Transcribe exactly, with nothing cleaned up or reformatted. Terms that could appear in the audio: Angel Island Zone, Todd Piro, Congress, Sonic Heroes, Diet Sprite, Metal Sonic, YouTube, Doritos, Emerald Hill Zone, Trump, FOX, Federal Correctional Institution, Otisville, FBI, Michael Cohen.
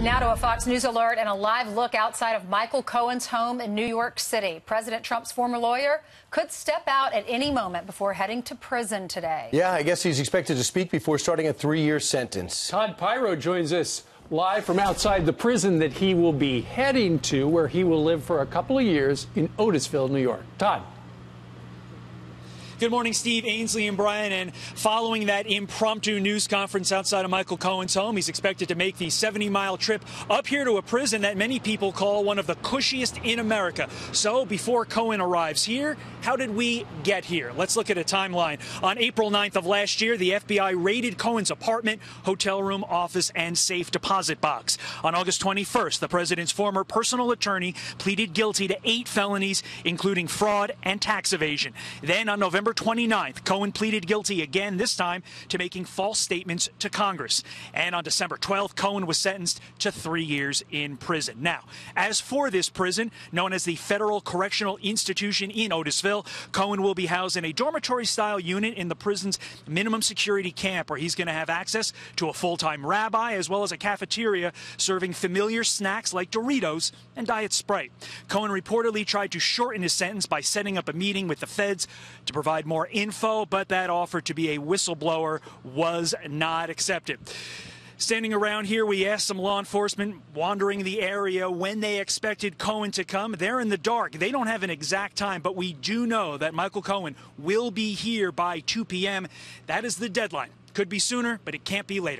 Now to a Fox News alert and a live look outside of Michael Cohen's home in New York City. President Trump's former lawyer could step out at any moment before heading to prison today. Yeah, I guess he's expected to speak before starting a three-year sentence. Todd Piro joins us live from outside the prison that he will be heading to, where he will live for a couple of years in Otisville, New York. Todd. Good morning, Steve, Ainsley, and Brian. And following that impromptu news conference outside of Michael Cohen's home, he's expected to make the seventy mile trip up here to a prison that many people call one of the cushiest in America. So before Cohen arrives here, how did we get here? Let's look at a timeline. On April ninth of last year, the F B I raided Cohen's apartment, hotel room, office, and safe deposit box. On August twenty-first, the president's former personal attorney pleaded guilty to eight felonies, including fraud and tax evasion. Then on November twenty-ninth, Cohen pleaded guilty again, this time to making false statements to Congress. And on December twelfth, Cohen was sentenced to three years in prison. Now, as for this prison, known as the Federal Correctional Institution in Otisville, Cohen will be housed in a dormitory-style unit in the prison's minimum security camp, where he's going to have access to a full-time rabbi as well as a cafeteria serving familiar snacks like Doritos and Diet Sprite. Cohen reportedly tried to shorten his sentence by setting up a meeting with the feds to provide more info, but that offer to be a whistleblower was not accepted. Standing around here, we asked some law enforcement wandering the area when they expected Cohen to come. They're in the dark. They don't have an exact time, but we do know that Michael Cohen will be here by two p m That is the deadline. Could be sooner, but it can't be later.